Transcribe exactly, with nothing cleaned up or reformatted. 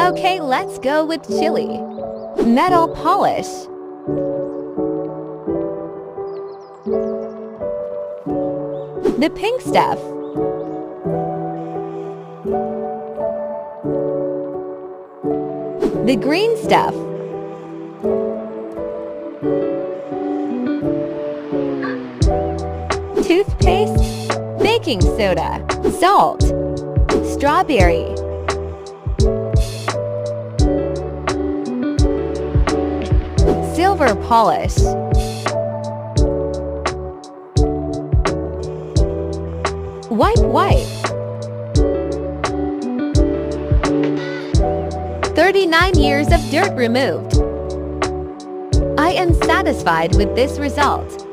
Okay, let's go with Chile. Metal polish. The pink stuff. The green stuff. Toothpaste. Baking soda. Salt. Strawberry. Silver polish. Wipe, wipe. thirty-nine years of dirt removed. I am satisfied with this result.